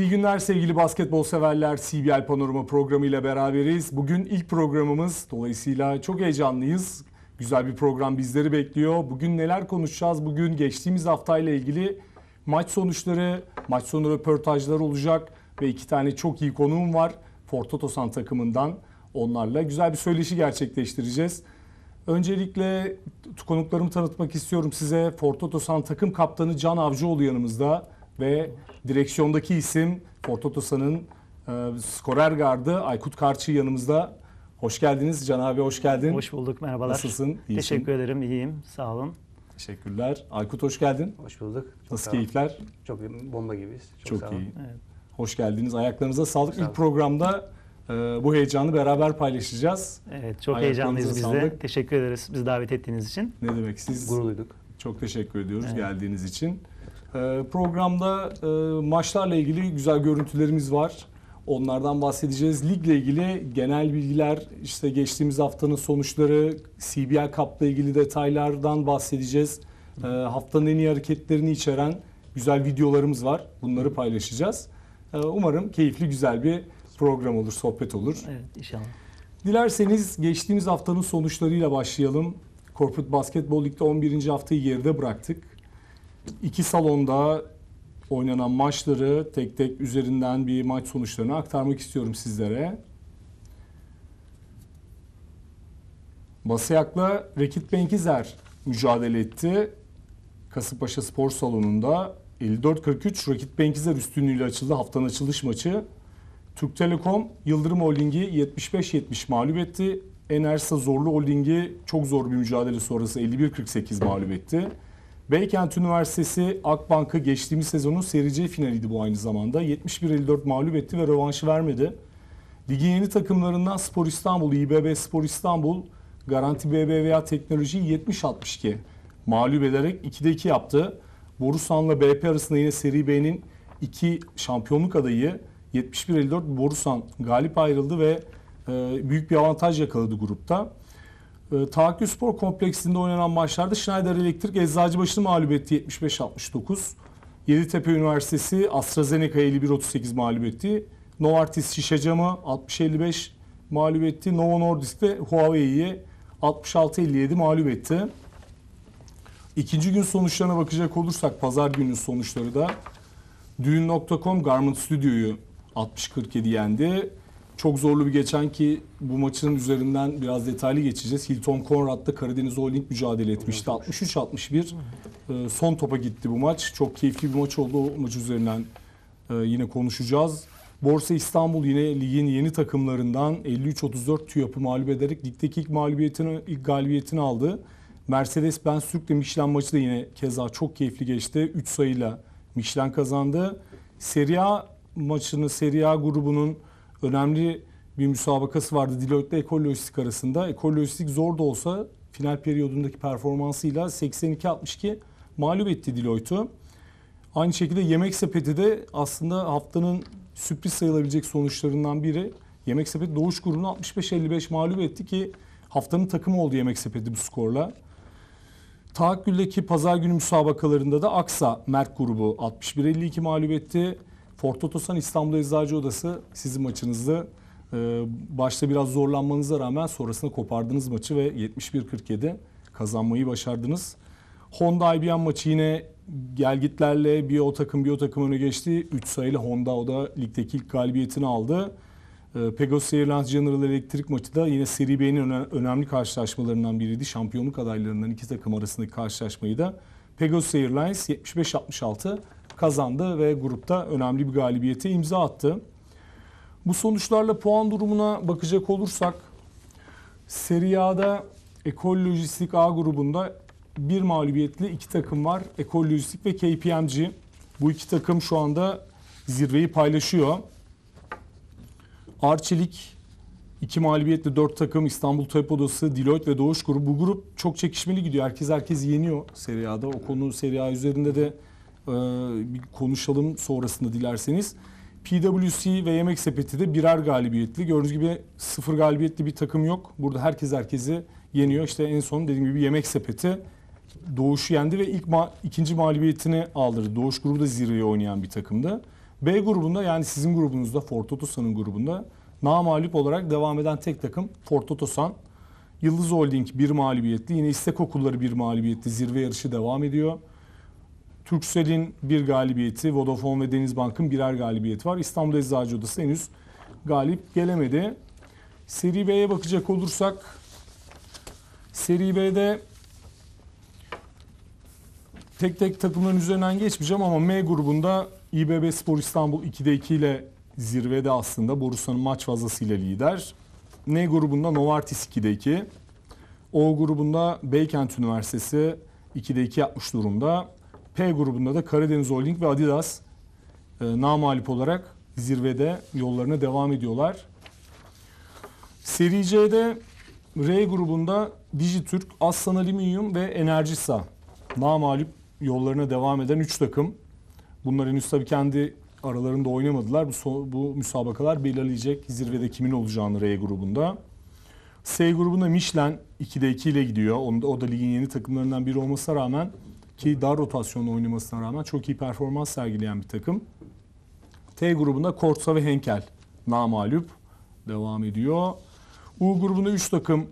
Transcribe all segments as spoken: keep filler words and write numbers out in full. İyi günler sevgili basketbol severler. C B L Panorama programıyla beraberiz. Bugün ilk programımız, dolayısıyla çok heyecanlıyız. Güzel bir program bizleri bekliyor. Bugün neler konuşacağız? Bugün geçtiğimiz haftayla ilgili maç sonuçları, maç sonu röportajları olacak ve iki tane çok iyi konuğum var. Ford Otosan takımından, onlarla güzel bir söyleşi gerçekleştireceğiz. Öncelikle konuklarımı tanıtmak istiyorum size. Ford Otosan takım kaptanı Can Avcıoğlu yanımızda ve direksiyondaki isim Ford Otosan'ın e, skorer gardı Aykut Karçı yanımızda. Hoş geldiniz Can abi, hoş geldin. Hoş bulduk, merhabalar. Nasılsın? İyisin. Teşekkür ederim, iyiyim, sağ olun. Teşekkürler. Aykut hoş geldin. Hoş bulduk. Çok Nasıl keyifler? Çok bomba gibiyiz. Çok, Çok iyi. Evet. Hoş geldiniz. Ayaklarınıza sağlık. Sağ İlk programda e, bu heyecanı beraber paylaşacağız. Evet, çok heyecanlıyız biz de. Teşekkür ederiz biz davet ettiğiniz için. Ne demek, siz gurur duyduk. Çok teşekkür ediyoruz evet. geldiğiniz için. E, programda e, maçlarla ilgili güzel görüntülerimiz var. Onlardan bahsedeceğiz. Ligle ilgili genel bilgiler, işte geçtiğimiz haftanın sonuçları, C B L Cup'la ilgili detaylardan bahsedeceğiz. E, haftanın en iyi hareketlerini içeren güzel videolarımız var. Bunları paylaşacağız. E, umarım keyifli, güzel bir program olur, sohbet olur. Evet, inşallah. Dilerseniz geçtiğimiz haftanın sonuçlarıyla başlayalım. Corporate Basketbol Lig'de on birinci haftayı geride bıraktık. İki salonda oynanan maçları tek tek üzerinden bir maç sonuçlarını aktarmak istiyorum sizlere. Basayak'la Reckitt Benckiser mücadele etti. Kasımpaşa Spor Salonu'nda elli dört kırk üç Reckitt Benckiser üstünlüğüyle açıldı haftanın açılış maçı. Türk Telekom Yıldırım Holding'i yetmiş beş yetmiş mağlup etti. Enersa Zorlu Holding'i çok zor bir mücadele sonrası elli bir kırk sekiz mağlup etti. Beykent Üniversitesi Akbank'ı geçtiğimiz sezonun seri C finaliydi bu aynı zamanda. yetmiş bir elli dört mağlup etti ve rövanşı vermedi. Ligin yeni takımlarından Spor İstanbul, İ B B Spor İstanbul, Garanti B B V A Teknoloji'yi yetmiş altmış iki mağlup ederek ikide iki yaptı. Borusan'la B P arasında yine seri B'nin iki şampiyonluk adayı yetmiş bir elli dört Borusan galip ayrıldı ve büyük bir avantaj yakaladı grupta. Taki Spor Kompleksinde oynanan maçlarda Schneider Elektrik Eczacıbaşı'nı mağlup etti yetmiş beş altmış dokuz. Yeditepe Üniversitesi AstraZeneca'yı elli bir otuz sekiz mağlup etti. Novartis Şişecam'ı altmış elli beş mağlup etti. Novo Nordisk de Huawei'yi altmış altı elli yedi mağlup etti. İkinci gün sonuçlarına bakacak olursak pazar gününün sonuçları da Düğün nokta com Garment Studio'yu altmış kırk yedi yendi. Çok zorlu bir geçen ki bu maçın üzerinden biraz detaylı geçeceğiz. Hilton Conrad'da Karadeniz Holding mücadele etmişti. altmış üç altmış bir son topa gitti bu maç. Çok keyifli bir maç oldu. O maç üzerinden yine konuşacağız. Borsa İstanbul yine ligin yeni takımlarından elli üç otuz dört TÜYAP'ı mağlup ederek ligdeki ilk mağlubiyetini, ilk galibiyetini aldı. Mercedes-Benz Türk'le Michelin maçı da yine keza çok keyifli geçti. üç sayıyla Michelin kazandı. Serie A maçını, Serie A grubunun önemli bir müsabakası vardı Deloitte ile Ekolojistik arasında. Ekolojistik zor da olsa final periyodundaki performansıyla seksen iki altmış iki mağlup etti Deloitte'u. Aynı şekilde Yemek Sepeti de aslında haftanın sürpriz sayılabilecek sonuçlarından biri. Yemek Sepeti Doğuş Grubu'nu altmış beş elli beş mağlup etti ki haftanın takımı oldu Yemek Sepeti bu skorla. Tahakkül'deki pazar günü müsabakalarında da Aksa Mert Grubu altmış bir elli iki mağlup etti. Ford Otosan İstanbul Eczacı Odası sizin maçınızda e, başta biraz zorlanmanıza rağmen sonrasında kopardınız maçı ve yetmiş bir kırk yedi kazanmayı başardınız. Honda I B M maçı yine gelgitlerle bir o takım bir o takım öne geçti. üç sayılı Honda, o da ligdeki ilk galibiyetini aldı. E, Pegasus Airlines General Elektrik maçı da yine Seri B'nin önemli karşılaşmalarından biriydi. Şampiyonluk adaylarından iki takım arasındaki karşılaşmayı da Pegasus Airlines yetmiş beş altmış altı kazandı ve grupta önemli bir galibiyete imza attı. Bu sonuçlarla puan durumuna bakacak olursak Serie A'da Ekolojistik A grubunda bir mağlubiyetli iki takım var. Ekolojistik ve K P M G. Bu iki takım şu anda zirveyi paylaşıyor. Arçelik iki mağlubiyetle dört takım, İstanbul Tüyap Odası, Deloitte ve Doğuş Grubu. Bu grup çok çekişmeli gidiyor. Herkes herkes yeniyor Serie A'da. O konu Serie A üzerinde de bir konuşalım sonrasında dilerseniz. P W C ve Yemek Sepeti de birer galibiyetli. Gördüğünüz gibi sıfır galibiyetli bir takım yok. Burada herkes herkesi yeniyor. İşte en son dediğim gibi Yemek Sepeti Doğuş'u yendi ve ilk ma ikinci mağlubiyetini aldırdı. Doğuş grubu da zirveye oynayan bir takımdı. B grubunda, yani sizin grubunuzda, Ford Otosan'ın grubunda namağlup olarak devam eden tek takım Ford Otosan. Yıldız Holding bir mağlubiyetli. Yine İstek Okulları bir mağlubiyetli. Zirve yarışı devam ediyor. Turkcell'in bir galibiyeti, Vodafone ve Denizbank'ın birer galibiyeti var. İstanbul Eczacı Odası henüz galip gelemedi. Seri B'ye bakacak olursak, Seri B'de tek tek takımların üzerinden geçmeyeceğim ama M grubunda İBB Spor İstanbul ikide iki ile zirvede aslında. Borusan'ın maç fazlasıyla lider. N grubunda Novartis ikide iki. O grubunda Beykent Üniversitesi ikide iki yapmış durumda. P grubunda da Karadeniz Holding ve Adidas e, namağlup olarak zirvede yollarına devam ediyorlar. Seri C'de R grubunda Dijitürk, Aslan Alüminyum ve Enerjisa namağlup yollarına devam eden üç takım. Bunlar henüz tabii kendi aralarında oynamadılar. Bu, so bu müsabakalar belirleyecek zirvede kimin olacağını R grubunda. S grubunda Michelin ikide iki ile gidiyor. Onu da, o da ligin yeni takımlarından biri olmasına rağmen, ki dar rotasyonla oynamasına rağmen çok iyi performans sergileyen bir takım. T grubunda Kortsa ve Henkel namağlup devam ediyor. U grubunda üç takım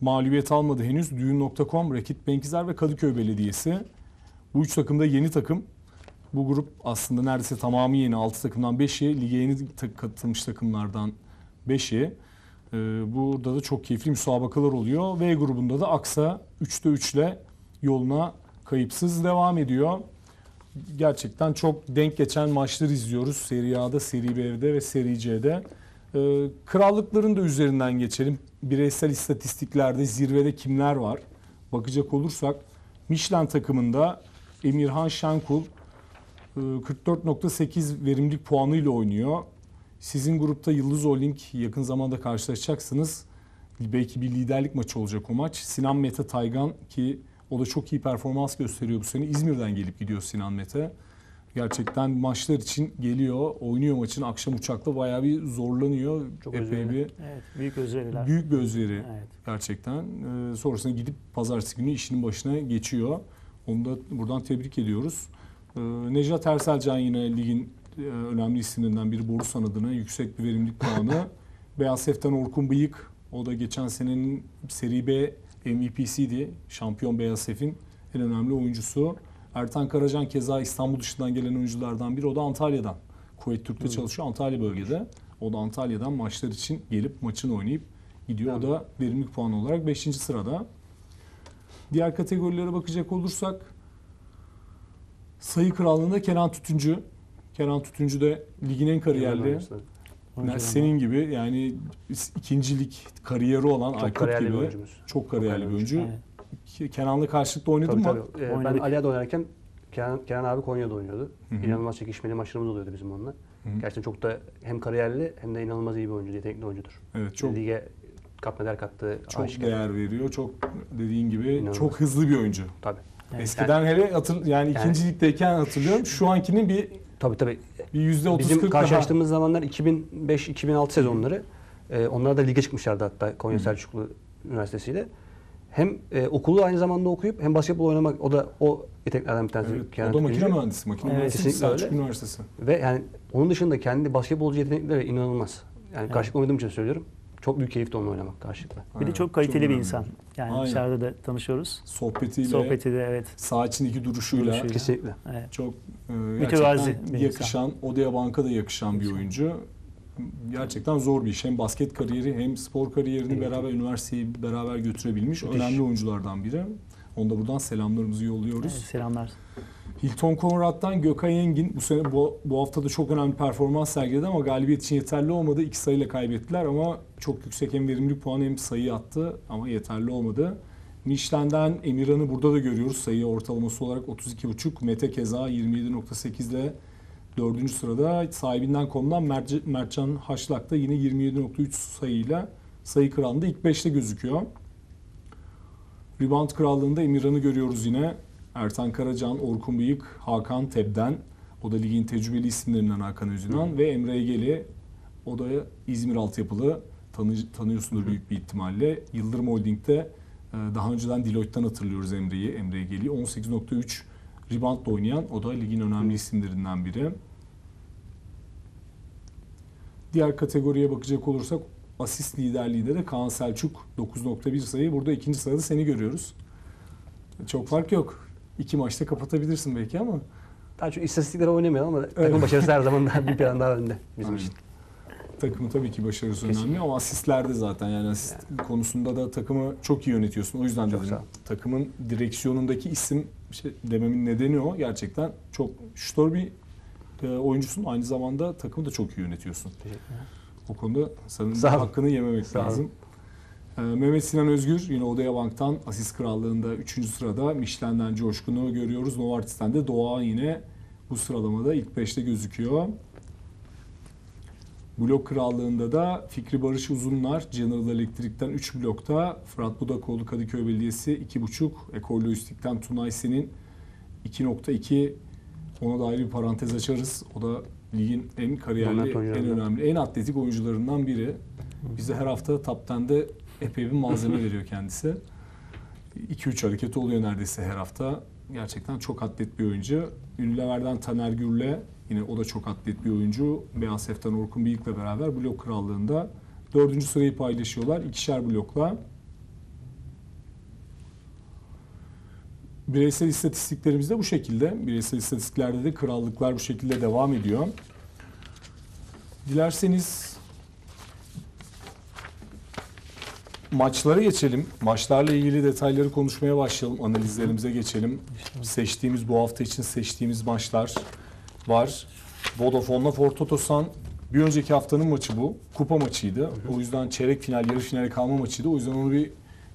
mağlubiyet almadı henüz. Düğün nokta com, Reckitt Benckiser ve Kadıköy Belediyesi. Bu üç takım da yeni takım. Bu grup aslında neredeyse tamamı yeni. altı takımdan beşi, lige yeni katılmış takımlardan beşi. Ee, burada da çok keyifli müsabakalar oluyor. V grubunda da Aksa üçte üç ile yoluna kayıpsız devam ediyor. Gerçekten çok denk geçen maçları izliyoruz. Seri A'da, Seri B'de ve Seri C'de. Ee, krallıkların da üzerinden geçelim. Bireysel istatistiklerde zirvede kimler var? Bakacak olursak Michelin takımında Emirhan Şenkul kırk dört nokta sekiz verimlilik puanıyla oynuyor. Sizin grupta Yıldız Holding, yakın zamanda karşılaşacaksınız. Belki bir liderlik maçı olacak o maç. Sinan Mete Taygan, ki o da çok iyi performans gösteriyor bu sene. İzmir'den gelip gidiyor Sinan Mete. Gerçekten maçlar için geliyor, oynuyor maçın. Akşam uçakla bayağı bir zorlanıyor. Çok özverili. Bir, evet, büyük özveriler. Büyük bir özveri, evet. Gerçekten. Ee, sonrasında gidip pazartesi günü işinin başına geçiyor. Onu da buradan tebrik ediyoruz. Ee, Necdet Erselcan yine ligin e, önemli isimlerinden biri. Borusan adına yüksek bir verimlilik puanı. Beyaz Sef'ten Orkun Bıyık. O da geçen senenin Seri B M V P'siydi. Şampiyon Beyaz Sef'in en önemli oyuncusu. Ertan Karacan keza İstanbul dışından gelen oyunculardan biri. O da Antalya'dan. Kuveyt Türk'te evet. çalışıyor. Antalya bölgede. O da Antalya'dan maçlar için gelip maçını oynayıp gidiyor. Evet. O da verimlilik puanı olarak beşinci sırada. Diğer kategorilere bakacak olursak sayı krallığında Kenan Tütüncü. Kenan Tütüncü de ligin en kariyerli. Yani senin gibi, yani ikincilik kariyeri olan Aykut gibi. Çok kariyerli bir oyuncumuz. Çok kariyerli bir oyuncu. Yani. Kenan'la karşılıklı oynadın tabii, mı? Tabii. Ee, ben Ali'de oynarken Kenan, Kenan abi Konya'da oynuyordu. Hı -hı. İnanılmaz çekişmeli maçlarımız oluyordu bizim onunla. Hı -hı. Gerçekten çok da hem kariyerli hem de inanılmaz iyi bir oyuncu, yetenekli oyuncudur. Evet, çok. Lige kapneler kattı. Çok aşikar. Değer veriyor. Çok, dediğin gibi inanılmaz. Çok hızlı bir oyuncu. Tabii. Yani eskiden yani, hele hatır, yani, yani ikinci ligdeyken hatırlıyorum. Şu ankinin bir tabii tabii bir yüzde otuz kırk bizim karşılaştığımız daha. Zamanlar iki bin beş iki bin altı sezonları. Ee, onlar da lige çıkmışlardı hatta Konya Hı. Selçuklu Üniversitesi ile. Hem e, okulu aynı zamanda okuyup hem basketbol oynamak, o da o yeteneklerden bir tanesi. Evet, o da makine mühendisi, makine evet. mühendisi Selçuklu Üniversitesi. Ve yani onun dışında kendi basketbolcu yetenekleri inanılmaz. Yani evet. karşılıklı oynadığım için söylüyorum. Çok büyük keyif de onunla oynamak karşılıklı. Bir de çok kaliteli çok bir önemli. insan. Yani Aynen. dışarıda da tanışıyoruz. Sohbetiyle, Sohbeti de, evet. sağ içindeki duruşuyla. duruşuyla. Kesinlikle. Evet. Çok e, gerçekten yakışan, Odea Bank'a da yakışan Kesinlikle. bir oyuncu. Gerçekten zor bir iş. Hem basket kariyeri hem spor kariyerini evet. beraber, üniversiteyi beraber götürebilmiş Müthiş. önemli oyunculardan biri. Onu da buradan selamlarımızı yolluyoruz. Evet, selamlar. Hilton Conrad'dan Gökay Engin bu sene bu, bu hafta da çok önemli performans sergiledi ama galibiyet için yeterli olmadı. İki sayıyla kaybettiler ama çok yüksek hem verimlilik puanı hem sayı attı ama yeterli olmadı. Michelin'den Emirhan'ı burada da görüyoruz. Sayı ortalaması olarak otuz iki buçuk. Mete keza yirmi yedi nokta sekiz ile dördüncü sırada. Sahibinden nokta com'dan Mert, Mertcan Haşlak da yine yirmi yedi nokta üç sayıyla sayı kralında ilk beşte gözüküyor. Rebound krallığında Emirhan'ı görüyoruz yine. Ertan Karacan, Orkun Bıyık, Hakan Teb'den. O da ligin tecrübeli isimlerinden Hakan Özünan. Ve Emre Egeli. O da İzmir altyapılı. Tanı, tanıyorsunuz büyük bir ihtimalle. Yıldırım Holding'de daha önceden Deloitte'den hatırlıyoruz Emre'yi. Emre Egeli on sekiz nokta üç reboundla oynayan. O da ligin önemli isimlerinden biri. Diğer kategoriye bakacak olursak asist liderliğinde de Kaan Selçuk dokuz nokta bir sayı. Burada ikinci sırada seni görüyoruz. Çok fark yok. İki maçta kapatabilirsin belki ama. Daha çok istatistiklere oynamayalım ama takım başarısı her zaman daha bir plan daha önde bizim Aynen. için. Takımı tabii ki başarısı Kesinlikle. önemli ama asistlerde zaten yani asist yani. konusunda da takımı çok iyi yönetiyorsun. O yüzden dedim, takımın direksiyonundaki isim şey dememin nedeni o. Gerçekten çok şutör bir oyuncusun. Aynı zamanda takımı da çok iyi yönetiyorsun. O konuda senin hakkını yememek lazım. Mehmet Sinan Özgür yine Odea Bank'tan asist krallığında üçüncü sırada. Michelin'den Coşkun'u görüyoruz. Novartis'ten de Doğan yine bu sıralamada ilk beşte gözüküyor. Blok krallığında da Fikri Barış Uzunlar General Elektrik'ten üç blokta. Fırat Budakoğlu Kadıköy Belediyesi iki buçuk. Ekolojistik'ten Tunay Sen'in iki nokta iki. Ona da ayrı bir parantez açarız. O da ligin en kariyerli, en önemli, en atletik oyuncularından biri. Bize her hafta Top ten'de epey bir malzeme veriyor kendisi. iki üç hareketi oluyor neredeyse her hafta. Gerçekten çok atlet bir oyuncu. Ünlülerden Taner Gürle, yine o da çok atlet bir oyuncu. B A S F'ten Orkun Bıyık'la beraber blok krallığında dördüncü sırayı paylaşıyorlar. İkişer blokla. Bireysel istatistiklerimiz de bu şekilde. Bireysel istatistiklerde de krallıklar bu şekilde devam ediyor. Dilerseniz maçlara geçelim. Maçlarla ilgili detayları konuşmaya başlayalım. Analizlerimize geçelim. Seçtiğimiz, bu hafta için seçtiğimiz maçlar var. Vodafone'la Ford Otosan. Bir önceki haftanın maçı bu. Kupa maçıydı. O yüzden çeyrek final, yarı finale kalma maçıydı. O yüzden onu bir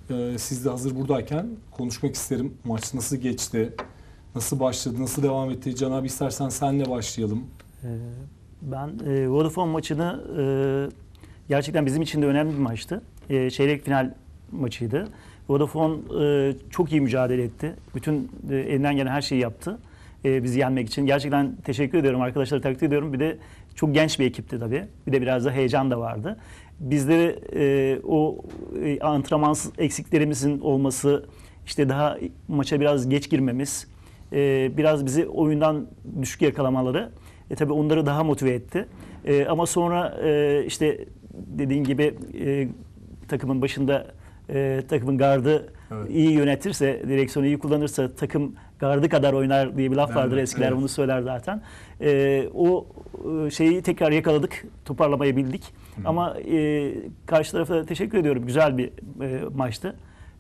e, siz de hazır buradayken konuşmak isterim. Maç nasıl geçti? Nasıl başladı? Nasıl devam etti? Can abi istersen senle başlayalım. Ben e, Vodafone maçını e, gerçekten bizim için de önemli bir maçtı. E, çeyrek final maçıydı. Vodafone e, çok iyi mücadele etti. Bütün e, elinden gelen her şeyi yaptı. E, bizi yenmek için. Gerçekten teşekkür ediyorum. Arkadaşlara takdir ediyorum. Bir de çok genç bir ekipti tabii. Bir de biraz da heyecan da vardı. Bizleri e, o e, antrenmansız eksiklerimizin olması, işte daha maça biraz geç girmemiz, e, biraz bizi oyundan düşük yakalamaları e, tabii onları daha motive etti. E, ama sonra e, işte dediğin gibi e, takımın başında e, takımın gardı evet. iyi yönetirse, direksiyonu iyi kullanırsa takım gardı kadar oynar diye bir laf ben vardır. De, Eskiler evet. bunu söyler zaten. E, o şeyi tekrar yakaladık, toparlamayı bildik. Hı. Ama e, karşı tarafa teşekkür ediyorum. Güzel bir e, maçtı.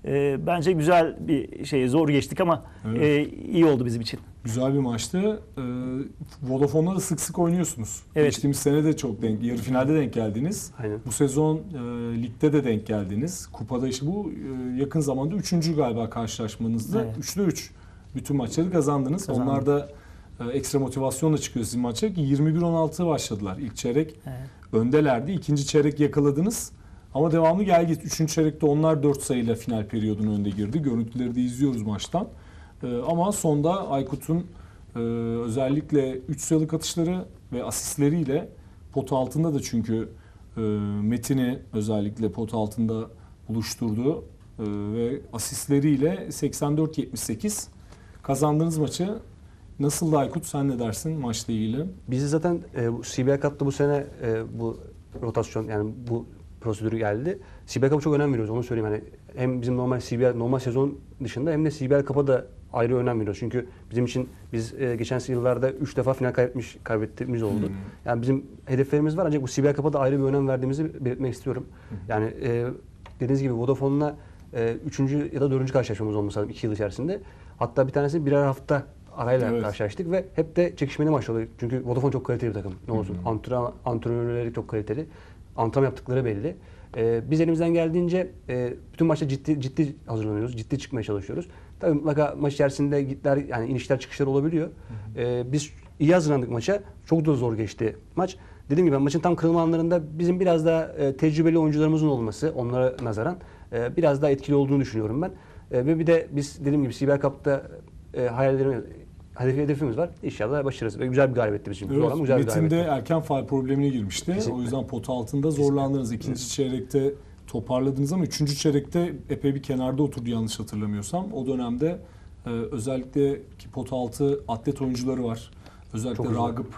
E, bence güzel bir şey, zor geçtik ama evet. e, iyi oldu bizim için. Güzel bir maçtı. E, Vodafone'la da sık sık oynuyorsunuz. Evet. Geçtiğimiz sene de çok denk, yarı finalde denk geldiniz. Aynen. Bu sezon e, ligde de denk geldiniz. Kupada işte bu e, yakın zamanda üçüncü galiba karşılaşmanızda. Evet. Üçte üç. Bütün maçları kazandınız. Kazandım. Onlar da e, ekstra motivasyonla çıkıyor sizin maça. yirmi bir on altı başladılar ilk çeyrek. Evet. Öndelerdi. İkinci çeyrek yakaladınız. Ama devamlı gel git. Üçüncü çeyrekte onlar dört sayıyla final periyodunun önde girdi. Görüntüleri de izliyoruz maçtan. Ee, ama sonda Aykut'un e, özellikle üç sayılık atışları ve asistleriyle pot altında da çünkü e, Metin'i özellikle pot altında buluşturdu. E, ve asistleriyle seksen dört yetmiş sekiz kazandığınız maçı. Nasıldı Aykut? Sen ne dersin maçla ilgili? Bizi zaten e, C B L Cup'ta bu sene e, bu rotasyon yani bu prosedürü geldi. C B L Cup'a çok önem veriyoruz. Onu söyleyeyim. Yani hem bizim normal C B L normal sezon dışında hem de C B L Cup'a da ayrı önem veriyoruz. Çünkü bizim için biz e, geçen yıllarda üç defa final kaybetmiş kaybettiğimiz oldu. Hmm. Yani bizim hedeflerimiz var ancak bu C B L Cup'a da ayrı bir önem verdiğimizi belirtmek istiyorum. Hmm. Yani e, dediğiniz gibi Vodafone'la e, üçüncü ya da dördüncü karşılaşmamız olmuş lazım iki yıl içerisinde. Hatta bir tanesi birer hafta arayla evet. karşılaştık ve hep de çekişmeli maç oldu. Çünkü Vodafone çok kaliteli bir takım. Ne olsun. Hmm. Antren- antrenörleri çok kaliteli. Antrenman yaptıkları belli. Ee, biz elimizden geldiğince e, bütün maçta ciddi ciddi hazırlanıyoruz, ciddi çıkmaya çalışıyoruz. Tabii mutlaka maç içerisinde gitler yani inişler çıkışlar olabiliyor. Ee, biz iyi hazırlandık maça, çok da zor geçti maç. Dediğim gibi maçın tam kırılma anlarında bizim biraz daha e, tecrübeli oyuncularımızın olması, onlara nazaran e, biraz daha etkili olduğunu düşünüyorum ben. E, ve bir de biz dediğim gibi C B L Cup'ta e, hayallerimiz, Hedefi, hedefimiz var. İnşallah başarırız. Ve güzel bir galibiyetti bizim. Evet, güzel Metin bir galibiyetti. De erken faul problemine girmişti. Kesinlikle. O yüzden pot altında zorlandınız. İkinci evet. çeyrekte toparladınız ama üçüncü çeyrekte epey bir kenarda oturdu yanlış hatırlamıyorsam. O dönemde e, özellikle ki pot altı atlet oyuncuları var. Özellikle Ragıp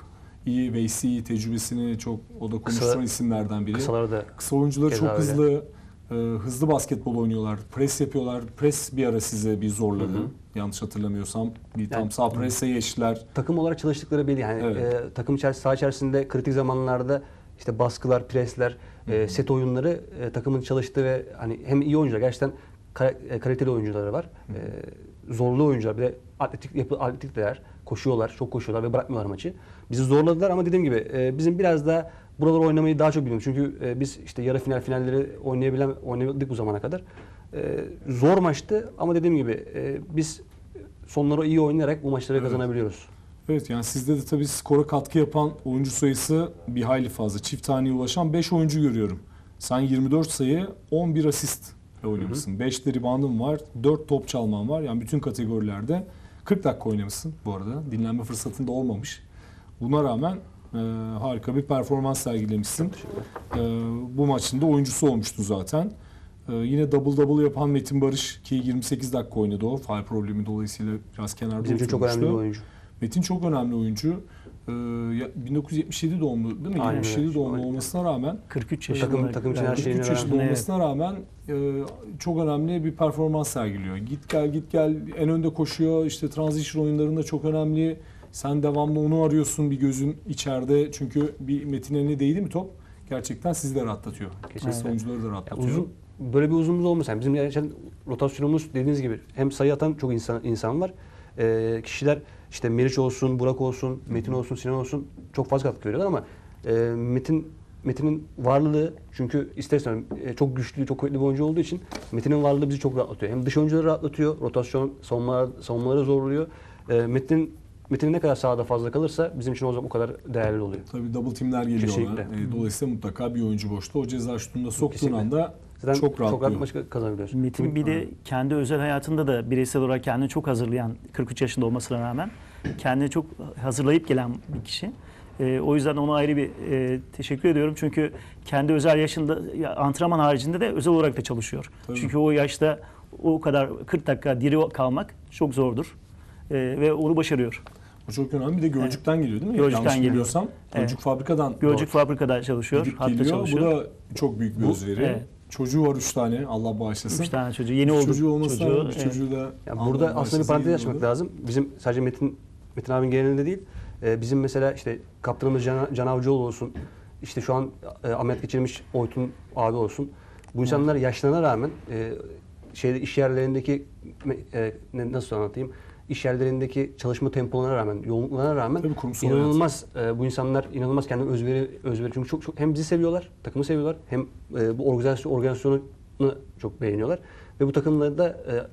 E ve C tecrübesini çok o da konuşturan isimlerden biri. Da kısa oyuncuları çok öyle. hızlı e, hızlı basketbol oynuyorlar. Pres yapıyorlar. Pres bir ara size bir zorladı. Hı hı. Yanlış hatırlamıyorsam bir tam yani, sağ prese geçtiler. Takım olarak çalıştıkları belli. Yani evet. e, takım içerisinde, saha içerisinde kritik zamanlarda işte baskılar, presler, e, set oyunları e, takımın çalıştığı ve hani hem iyi oyuncular, gerçekten kaliteli oyuncuları var. E, zorlu oyuncular, bir de atletik yapı atletikler. Koşuyorlar, çok koşuyorlar ve bırakmıyorlar maçı. Bizi zorladılar ama dediğim gibi e, bizim biraz daha buraları oynamayı daha çok biliyoruz. Çünkü e, biz işte yarı final finalleri oynayabilen oynadık bu zamana kadar. E, zor maçtı ama dediğim gibi e, biz sonları iyi oynayarak bu maçları evet. kazanabiliyoruz. Evet, yani sizde de tabii skora katkı yapan oyuncu sayısı bir hayli fazla. Çift taneye ulaşan beş oyuncu görüyorum. Sen yirmi dört sayı, on bir asist oynamışsın. beş rebound'ın var, dört top çalman var. Yani bütün kategorilerde kırk dakika oynamışsın bu arada. Dinlenme fırsatın da olmamış. Buna rağmen e, harika bir performans sergilemişsin. E, bu maçın da oyuncusu olmuştu zaten. E, yine double double yapan Metin Barış ki yirmi sekiz dakika oynadı o. Faul problemi dolayısıyla biraz kenarda oturmuştu. Metin çok önemli bir oyuncu. Metin çok önemli oyuncu. E, bin dokuz yüz yetmiş yedi doğumlu değil mi? Aynen, yetmiş yedi evet. doğumlu olmasına rağmen kırk üç yaşında takım, takım yani kırk üç yaşında olmasına rağmen e, çok önemli bir performans sergiliyor. Git gel git gel en önde koşuyor. İşte transition oyunlarında çok önemli. Sen devamlı onu arıyorsun, bir gözün içeride. Çünkü bir Metin eline değdi mi top gerçekten sizi de rahatlatıyor. Kesinlikle. Oyuncuları da rahatlatıyor. Uzun, böyle bir uzunumuz olmasa yani bizim gerçekten rotasyonumuz dediğiniz gibi hem sayı atan çok insan insan var. E, kişiler işte Meriç olsun, Burak olsun, Metin olsun, Sinan olsun çok fazla katkı veriyorlar ama e, Metin Metin'in varlığı, çünkü istersen e, çok güçlü, çok kuvvetli bir oyuncu olduğu için Metin'in varlığı bizi çok rahatlatıyor. Hem dış oyuncuları rahatlatıyor, rotasyon savunmalar, savunmaları zorluyor. E, Metin Metin ne kadar sahada fazla kalırsa bizim için o zaman o kadar değerli oluyor. Tabii double teamler geliyor. E, dolayısıyla mutlaka bir oyuncu boşta. O ceza şutunda soktuğun Kesinlikle. anda Zaten çok rahat, çok rahat maç kazanabiliyorsun. Metin bir de kendi özel hayatında da bireysel olarak kendini çok hazırlayan, kırk üç yaşında olmasına rağmen kendini çok hazırlayıp gelen bir kişi. E, o yüzden ona ayrı bir e, teşekkür ediyorum. Çünkü kendi özel yaşında, antrenman haricinde de özel olarak da çalışıyor. Tabii. Çünkü o yaşta o kadar kırk dakika diri kalmak çok zordur. E, ve onu başarıyor. O çok önemli. Bir de Gölcük'ten evet. geliyor değil mi? Gölcük'ten Yanlış biliyorsam. Gölcük evet. fabrikadan. Gölcük fabrikada çalışıyor. Hatta çalışıyor. Bu da çok büyük bir özveri. Evet. Çocuğu var üç tane, Allah bağışlasın. üç tane çocuğu, yeni oldu. Çocuğu olmasa çocuğu, evet. çocuğu da... Yani burada aslında bir parantez açmak lazım. Bizim sadece Metin Metin abinin genelinde değil, ee, bizim mesela işte kaptanımız Can, Can Avcıoğlu olsun, işte şu an e, ameliyat geçirmiş Oytun abi olsun. Bu insanlar evet. yaşlarına rağmen e, şeyde, iş yerlerindeki, e, nasıl anlatayım, iş yerlerindeki çalışma tempolarına rağmen, yoğunluklarına rağmen Tabii, inanılmaz e, bu insanlar inanılmaz kendi özveri özveri çünkü çok, çok hem bizi seviyorlar, takımı seviyorlar, hem e, bu organizasyon organizasyonunu çok beğeniyorlar ve bu takımlarda da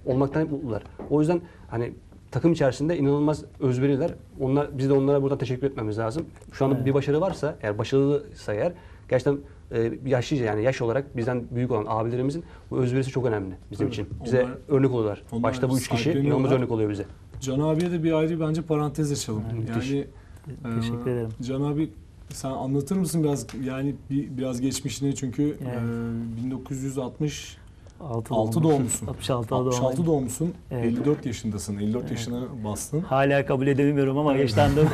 e, olmaktan hep mutlular. O yüzden hani takım içerisinde inanılmaz özveriler. Onlar biz de onlara buradan teşekkür etmemiz lazım. Şu anda evet. bir başarı varsa, eğer başarılıysa eğer gerçekten e, yaşlıca yani yaş olarak bizden büyük olan abilerimizin bu özverisi çok önemli bizim Tabii, için. Bize onlar, örnek olurlar. Başta bu üç kişi inanılmaz örnek oluyor bize. Can abiye de bir ayrı bence parantez açalım. Yani, yani teşekkür ederim. E, Can abi sen anlatır mısın biraz yani bir, biraz geçmişini çünkü evet. e, bin dokuz yüz altmış altı doğumlusun. altmış altı doğumlusun. Evet. elli dört yaşındasın. elli dört evet. yaşına bastın. Hala kabul edemiyorum ama yaşlandım.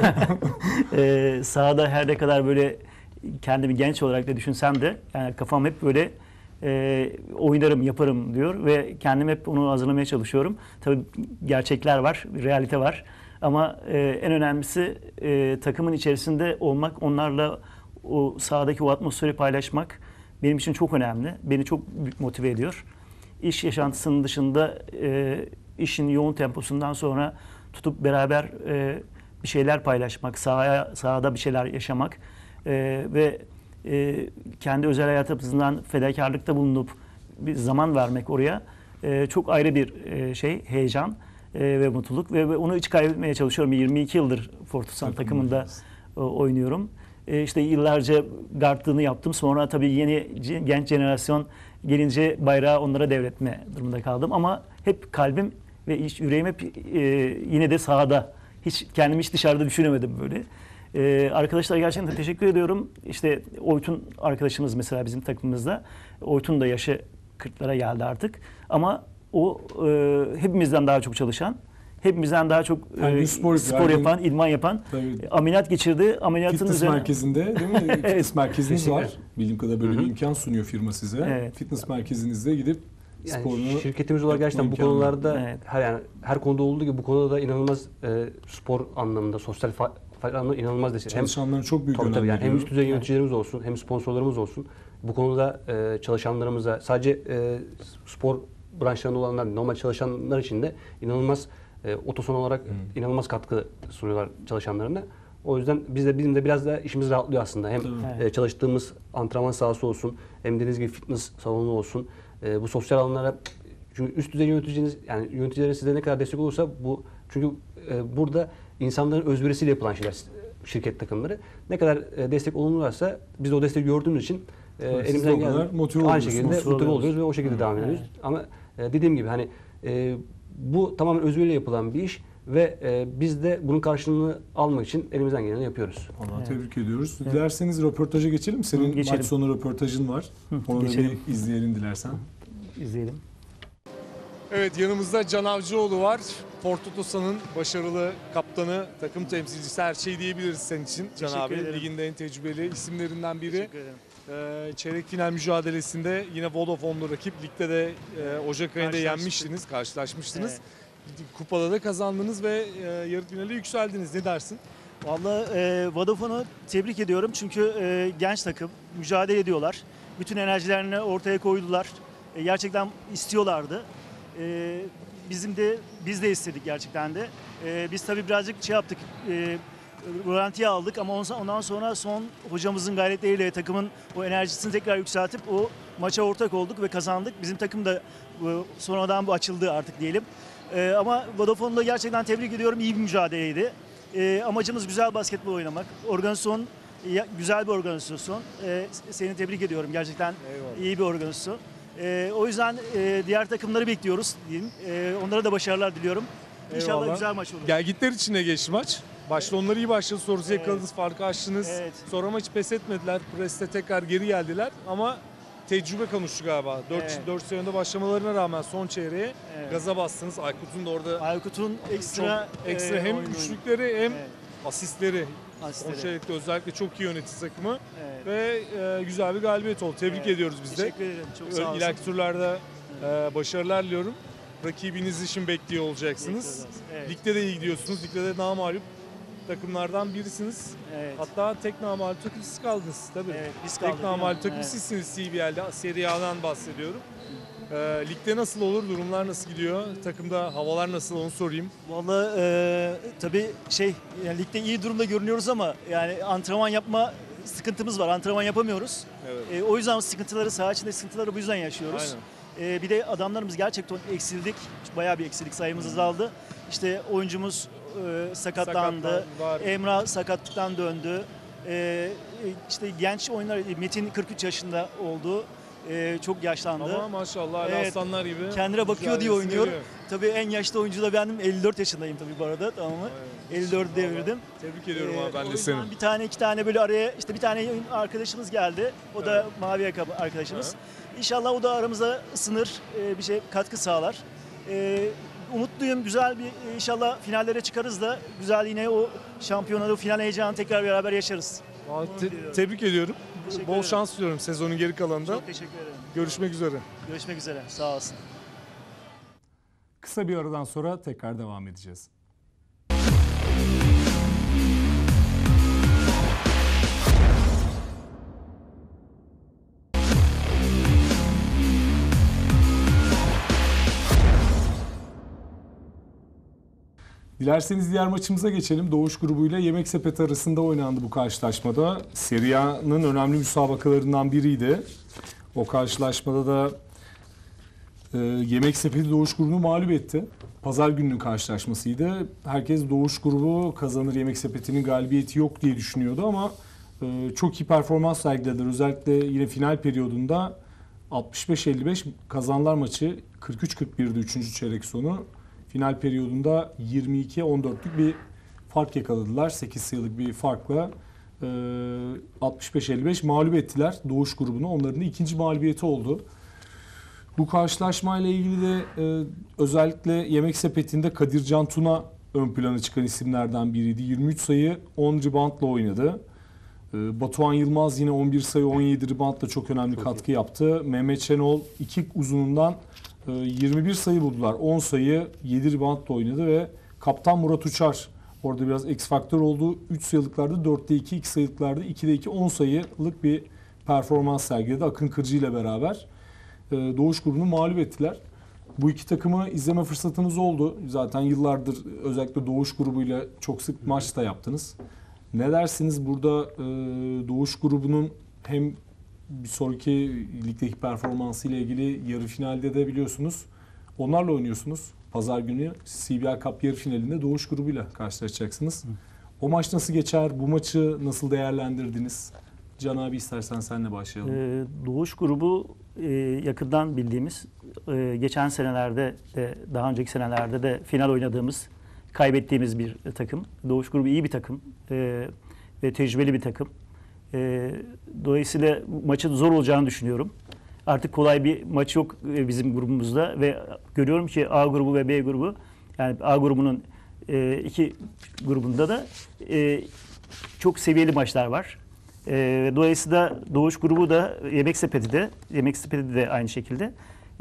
e, sahada her ne kadar böyle kendimi genç olarak da düşünsem de yani kafam hep böyle e, oynarım, yaparım diyor ve kendim hep onu hazırlamaya çalışıyorum. Tabii gerçekler var, realite var ama e, en önemlisi e, takımın içerisinde olmak, onlarla o sahadaki o atmosferi paylaşmak benim için çok önemli. Beni çok motive ediyor. İş yaşantısının dışında e, işin yoğun temposundan sonra tutup beraber e, bir şeyler paylaşmak, sahaya, sahada bir şeyler yaşamak e, ve e, kendi özel hayatımızdan fedakarlıkta bulunup bir zaman vermek oraya e, çok ayrı bir e, şey, heyecan e, ve mutluluk ve, ve onu hiç kaybetmeye çalışıyorum. yirmi iki yıldır Ford Otosan takımında e, oynuyorum. İşte yıllarca gardlığını yaptım. Sonra tabii yeni genç jenerasyon gelince bayrağı onlara devretme durumunda kaldım. Ama hep kalbim ve iç yüreğim hep e, yine de sahada. Hiç kendimi hiç dışarıda düşünemedim böyle. E, arkadaşlar gerçekten teşekkür ediyorum. İşte Oytun arkadaşımız mesela bizim takımımızda. Oytun da yaşı kırklara geldi artık. Ama o e, hepimizden daha çok çalışan. hepimizden daha çok yani e, spor, spor yani yapan, idman yapan, e, ameliyat geçirdi. Ameliyatın fitness üzerine... merkezinde değil mi? Fitness merkeziniz var. Bildiğim kadarıyla böyle bir imkan sunuyor firma size. Evet. Fitness merkezinizde gidip yani sporunu... Şirketimiz olarak gerçekten bu konularda evet. her, yani her konuda olduğu gibi bu konuda da inanılmaz e, spor anlamında, sosyal fa- anlamda inanılmaz destek. Çalışanların çok büyük önem veriyor. Yani hem üst düzey yöneticilerimiz olsun, hem sponsorlarımız olsun. Bu konuda e, çalışanlarımıza, sadece e, spor branşlarında olanlar, normal çalışanlar için de inanılmaz e, Otosan olarak hmm. inanılmaz katkı sunuyorlar çalışanlarına. O yüzden biz de bizim de biraz da işimiz rahatlıyor aslında. Hem evet. e, çalıştığımız antrenman sahası olsun, hem dediğiniz gibi fitness salonu olsun. E, bu sosyal alanlara, çünkü üst düzey yöneticiniz, yani yöneticilerin size ne kadar destek olursa bu, çünkü e, burada insanların özverisiyle yapılan şeyler, şirket takımları ne kadar e, destek olunurlarsa biz de o desteği gördüğümüz için e, elimizden gelen aynı şekilde motive oluyoruz ve o şekilde devam ediyoruz. Evet. Ama e, dediğim gibi hani e, bu tamamen özveriyle yapılan bir iş ve e, biz de bunun karşılığını almak için elimizden geleni yapıyoruz. Vallahi evet. tebrik ediyoruz. Evet. Dilerseniz röportaja geçelim. Senin geçelim. Maç sonu röportajın var. Hı. Onu geçelim. Bir izleyelim dilersen. İzleyelim. Evet, yanımızda Can Avcıoğlu var. Ford Otosan'ın başarılı kaptanı, takım temsilcisi, her şey diyebiliriz senin için. Can abi, ederim. Ligin de en tecrübeli isimlerinden biri. Teşekkür ederim. Ee, çeyrek final mücadelesinde yine Vodafone'lu rakip, ligde de e, Ocak ayında yenmiştiniz, karşılaşmıştınız. Evet. Kupada da kazandınız ve e, yarı finale yükseldiniz. Ne dersin? Vallahi e, Vodafone'u tebrik ediyorum çünkü e, genç takım, mücadele ediyorlar. Bütün enerjilerini ortaya koydular. E, gerçekten istiyorlardı. E, Bizim de biz de istedik gerçekten de. Ee, biz tabii birazcık şey yaptık, e, rölantiye aldık ama ondan sonra son hocamızın gayretleriyle takımın o enerjisini tekrar yükseltip o maça ortak olduk ve kazandık. Bizim takım da e, sonradan bu açıldı artık diyelim. E, ama Vodafone'da gerçekten tebrik ediyorum, iyi bir mücadeleydi. E, amacımız güzel basketbol oynamak, organizasyon, e, güzel bir organizasyon. E, seni tebrik ediyorum gerçekten. Eyvallah. İyi bir organizasyon. Ee, o yüzden e, diğer takımları bekliyoruz diyeyim. E, onlara da başarılar diliyorum. İnşallah Eyvallah. Güzel maç olur. Gelgitler için de geçti maç. Başta evet. onlar iyi başladı. Sorusu evet. yakaladınız, farkı açtınız. Evet. Sonra maçı pes etmediler. Preste tekrar geri geldiler ama tecrübe konuştu galiba. dört sene başlamalarına rağmen son çeyreğe evet. gaza bastınız. Aykut'un da orada Aykut'un ekstra ekstra e, hem oyun güçlükleri oyun. hem evet. asistleri. Asistleri. Son çeyrekte özellikle çok iyi yönetti takımı evet. ve e, güzel bir galibiyet oldu. Tebrik evet. ediyoruz biz de. Teşekkür ederim. Çok sağ olun. İleriki turlarda evet. e, başarılar diliyorum. Rakibiniz için bekliyor olacaksınız. Evet. Ligde de iyi gidiyorsunuz. Ligde de namağlup takımlardan birisiniz. Evet. Hatta tek namağlup takım siz kaldınız tabii. Evet, biz kaldık. Tek namağlup takım sizsiniz evet. C B L'de. Serie A'dan bahsediyorum. E, ligde nasıl olur? Durumlar nasıl gidiyor? Takımda havalar nasıl? Onu sorayım. Vallahi e, tabii şey, yani ligde iyi durumda görünüyoruz ama yani antrenman yapma sıkıntımız var. Antrenman yapamıyoruz. Evet. E, o yüzden sıkıntıları, saha içinde sıkıntıları bu yüzden yaşıyoruz. E, bir de adamlarımız gerçekten eksildik. Bayağı bir eksildik. Sayımız azaldı. İşte oyuncumuz e, sakatlandı. Sakatlan, Emrah sakatlıktan döndü. E, işte genç oyuncular, Metin kırk üç yaşında oldu. Ee, çok yaşlandı. Ama maşallah evet, aslanlar gibi. Kendine bakıyor diye oynuyor. Veriyor. Tabii en yaşlı oyuncu da benim. elli dört yaşındayım tabii bu arada, tamam mı? Evet. elli dört devirdim. Tebrik ediyorum ee, abi ben de seni. Bir tane iki tane böyle araya işte bir tane arkadaşımız geldi. O evet. da mavi yakalı arkadaşımız. Evet. İnşallah o da aramıza ısınır, bir şey katkı sağlar. Ee, umutluyum, güzel bir inşallah finallere çıkarız da güzel yine o şampiyonada o final heyecanını tekrar beraber yaşarız. Te- tebrik ediyorum. Bol şans diliyorum sezonun geri kalanında. Çok teşekkür ederim. Görüşmek üzere. Görüşmek üzere. Sağ olasın. Kısa bir aradan sonra tekrar devam edeceğiz. Dilerseniz diğer maçımıza geçelim. Doğuş Grubu ile Yemek Sepeti arasında oynandı bu karşılaşmada. Serie A'nın önemli müsabakalarından biriydi. O karşılaşmada da e, Yemek Sepeti Doğuş Grubu'nu mağlup etti. Pazar gününün karşılaşmasıydı. Herkes Doğuş Grubu kazanır, Yemek Sepeti'nin galibiyeti yok diye düşünüyordu ama e, çok iyi performans sergilediler. Özellikle yine final periyodunda altmış beş elli beş kazanlar maçı, kırk üç kırk bir'di üçüncü çeyrek sonu. Final periyodunda yirmi iki on dörtlük bir fark yakaladılar. sekiz sayılık bir farkla altmış beş elli beş mağlup ettiler Doğuş grubunu. Onların da ikinci mağlubiyeti oldu. Bu karşılaşmayla ilgili de e, özellikle Yemek Sepeti'nde Kadir Can Tuna ön plana çıkan isimlerden biriydi. yirmi üç sayı on ribantla oynadı. E, Batuhan Yılmaz yine on bir sayı on yedi ribantla çok önemli çok katkı iyi. yaptı. Mehmet Şenol iki uzunundan e, yirmi bir sayı buldular. on sayı yedi ribantla oynadı ve kaptan Murat Uçar orada biraz X faktör oldu. üç sayılıklarda dörtte iki, iki sayılıklarda ikide iki, on sayılık bir performans sergiledi Akın Kırcı ile beraber. Doğuş grubunu mağlup ettiler. Bu iki takımı izleme fırsatınız oldu. Zaten yıllardır özellikle Doğuş grubuyla çok sık maç da yaptınız. Ne dersiniz burada Doğuş grubunun hem bir sonraki ligdeki performansı ile ilgili yarı finalde de biliyorsunuz onlarla oynuyorsunuz. Pazar günü C B L Cup yarı finalinde Doğuş grubuyla karşılaşacaksınız. O maç nasıl geçer? Bu maçı nasıl değerlendirdiniz? Can abi istersen senle başlayalım. Ee, Doğuş grubu e, yakından bildiğimiz, e, geçen senelerde de, daha önceki senelerde de final oynadığımız, kaybettiğimiz bir takım. Doğuş grubu iyi bir takım e, ve tecrübeli bir takım. E, dolayısıyla maçın zor olacağını düşünüyorum. Artık kolay bir maç yok bizim grubumuzda ve görüyorum ki A grubu ve B grubu, yani A grubunun e, iki grubunda da e, çok seviyeli maçlar var. E, dolayısıyla Doğuş grubu da Yemek Sepeti de, Yemek Sepeti de aynı şekilde